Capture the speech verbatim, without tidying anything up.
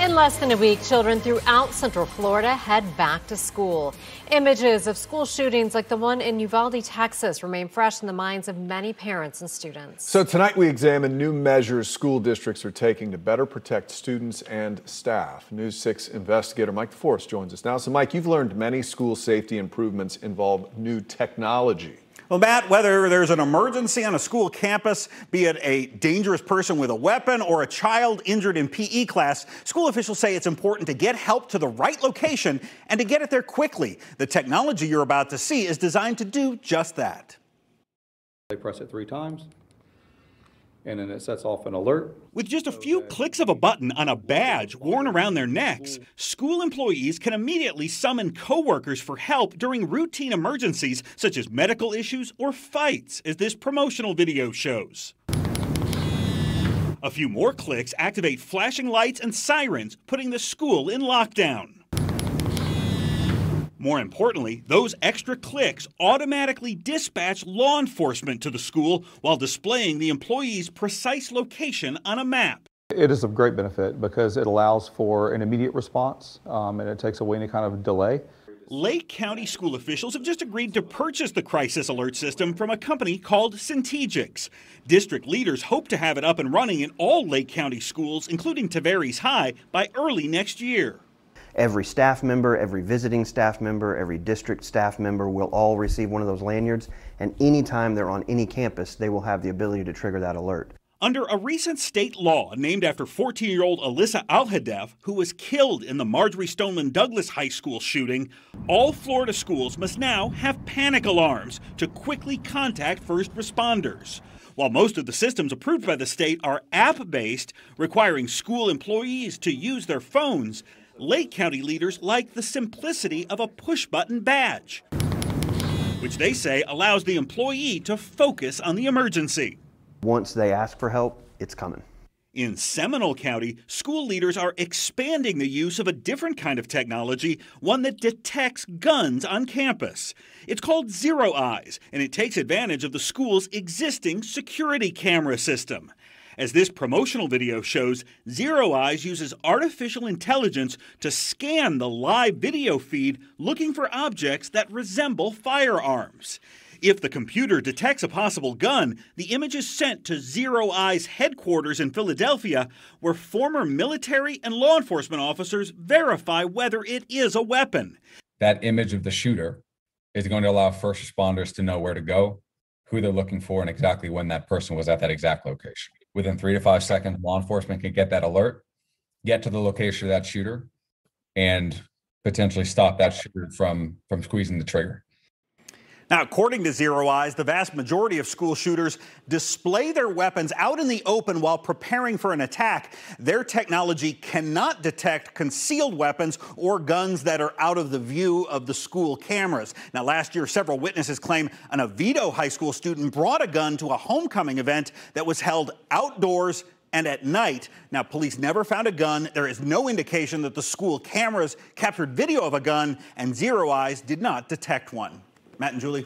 In less than a week, children throughout Central Florida head back to school. Images of school shootings like the one in Uvalde, Texas, remain fresh in the minds of many parents and students. So tonight we examine new measures school districts are taking to better protect students and staff. News six investigator Mike DeForest joins us now. So Mike, you've learned many school safety improvements involve new technology. Well, Matt, whether there's an emergency on a school campus, be it a dangerous person with a weapon or a child injured in P E class, school officials say it's important to get help to the right location and to get it there quickly. The technology you're about to see is designed to do just that. They press it three times, and then it sets off an alert. With just a few clicks of a button on a badge worn around their necks, school employees can immediately summon coworkers for help during routine emergencies such as medical issues or fights, as this promotional video shows. A few more clicks activate flashing lights and sirens, putting the school in lockdown. More importantly, those extra clicks automatically dispatch law enforcement to the school while displaying the employee's precise location on a map. It is of great benefit because it allows for an immediate response um, and it takes away any kind of delay. Lake County school officials have just agreed to purchase the crisis alert system from a company called Centegix. District leaders hope to have it up and running in all Lake County schools, including Tavares High, by early next year. Every staff member, every visiting staff member, every district staff member will all receive one of those lanyards, and anytime they're on any campus, they will have the ability to trigger that alert. Under a recent state law named after fourteen-year-old Alyssa Alhadef, who was killed in the Marjorie Stoneman Douglas High School shooting, all Florida schools must now have panic alarms to quickly contact first responders. While most of the systems approved by the state are app-based, requiring school employees to use their phones, Lake County leaders like the simplicity of a push-button badge, which they say allows the employee to focus on the emergency. Once they ask for help, it's coming. In Seminole County, school leaders are expanding the use of a different kind of technology, one that detects guns on campus. It's called ZeroEyes, and it takes advantage of the school's existing security camera system. As this promotional video shows, ZeroEyes uses artificial intelligence to scan the live video feed looking for objects that resemble firearms. If the computer detects a possible gun, the image is sent to ZeroEyes headquarters in Philadelphia, where former military and law enforcement officers verify whether it is a weapon. That image of the shooter is going to allow first responders to know where to go, who they're looking for, and exactly when that person was at that exact location. Within three to five seconds, law enforcement can get that alert, get to the location of that shooter, and potentially stop that shooter from, from squeezing the trigger. Now, according to ZeroEyes, the vast majority of school shooters display their weapons out in the open while preparing for an attack. Their technology cannot detect concealed weapons or guns that are out of the view of the school cameras. Now, last year, several witnesses claim an Oviedo High School student brought a gun to a homecoming event that was held outdoors and at night. Now, police never found a gun. There is no indication that the school cameras captured video of a gun, and ZeroEyes did not detect one. Matt and Julie.